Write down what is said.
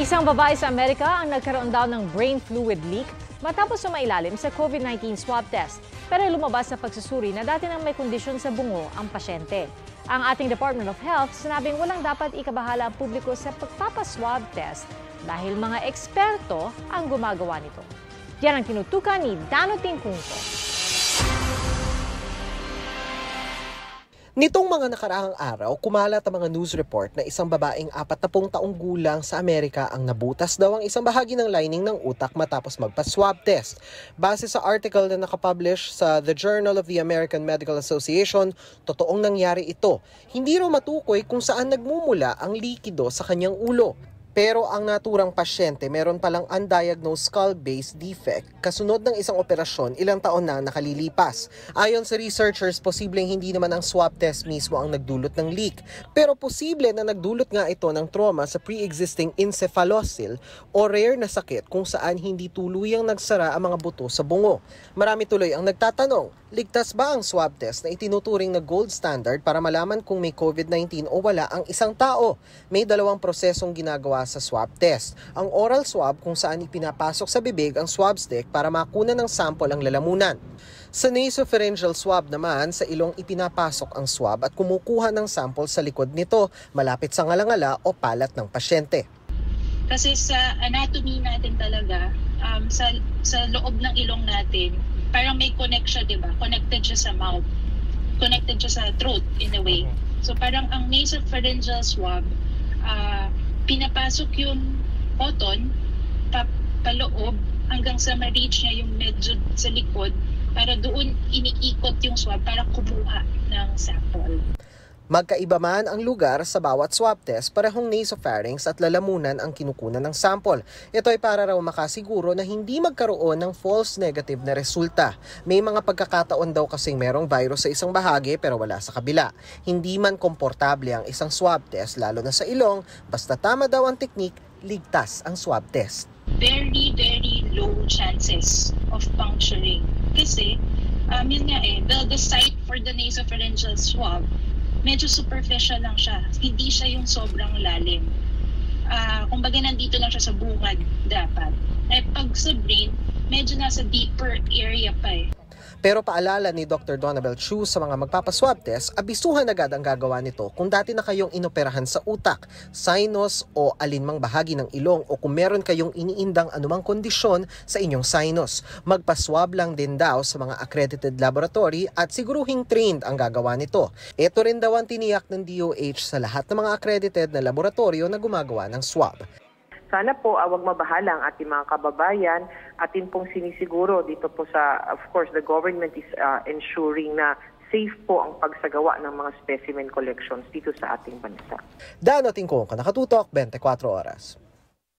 Isang babae sa Amerika ang nagkaroon daw ng brain fluid leak matapos sumailalim sa COVID-19 swab test. Pero lumabas sa pagsusuri na dati nang may kondisyon sa bungo ang pasyente. Ang ating Department of Health sinabing walang dapat ikabahala ang publiko sa pagpapaswab test dahil mga eksperto ang gumagawa nito. Yan ang tinutukan ni Danu Tingkungco. Nitong mga nakaraang araw, kumalat ang mga news report na isang babaeng 40 taong gulang sa Amerika ang nabutas daw ang isang bahagi ng lining ng utak matapos magpa-swab test. Base sa article na nakapublish sa The Journal of the American Medical Association, totoong nangyari ito. Hindi raw matukoy kung saan nagmumula ang likido sa kanyang ulo. Pero ang naturang pasyente meron palang undiagnosed skull-based defect kasunod ng isang operasyon ilang taon na nakalilipas. Ayon sa researchers, posibleng hindi naman ang swab test mismo ang nagdulot ng leak. Pero posible na nagdulot nga ito ng trauma sa pre-existing encephalocele o rare na sakit kung saan hindi tuluyang nagsara ang mga buto sa bungo. Marami tuloy ang nagtatanong, ligtas ba ang swab test na itinuturing na gold standard para malaman kung may COVID-19 o wala ang isang tao? May dalawang prosesong ginagawa sa swab test. Ang oral swab kung saan ipinapasok sa bibig ang swab stick para makunan ng sample ang lalamunan. Sa nasopharyngeal swab naman, sa ilong ipinapasok ang swab at kumukuha ng sample sa likod nito, malapit sa ngalangala o palat ng pasyente. Kasi sa anatomy natin talaga, sa loob ng ilong natin, parang may connection, di ba? Connected siya sa mouth. Connected siya sa throat in a way. So parang ang nasopharyngeal swab, pinapasok yung cotton paloob hanggang sa ma-reach niya yung medyo sa likod para doon iniikot yung swab para kumuha ng sample. Magkaiba man ang lugar sa bawat swab test, parehong nasopharynx at lalamunan ang kinukunan ng sample. Ito ay para raw makasiguro na hindi magkaroon ng false negative na resulta. May mga pagkakataon daw kasing merong virus sa isang bahagi pero wala sa kabila. Hindi man komportable ang isang swab test, lalo na sa ilong, basta tama daw ang technique, ligtas ang swab test. Very, very low chances of puncturing. Kasi, yun nga the site for the nasopharyngeal swab, medyo superficial lang siya. Hindi siya yung sobrang lalim. Kumbaga nandito lang siya sa bungad dapat. Eh pag sa brain, medyo nasa deeper area pa eh. Pero paalala ni Dr. Donabel Chu sa mga magpapaswab test, abisuhan agad ang gagawa nito kung dati na kayong inoperahan sa utak, sinus o alinmang bahagi ng ilong o kung meron kayong iniindang anumang kondisyon sa inyong sinus. Magpaswab lang din daw sa mga accredited laboratory at siguruhing trained ang gagawa nito. Ito rin daw ang tiniyak ng DOH sa lahat ng mga accredited na laboratorio na gumagawa ng swab. Sana po huwag mabahala ang ating mga kababayan. Atin pong sinisiguro dito po sa, of course, the government is ensuring na safe po ang pagsagawa ng mga specimen collections dito sa ating bansa. Danu Tingkungco, Nakatutok, 24 Oras.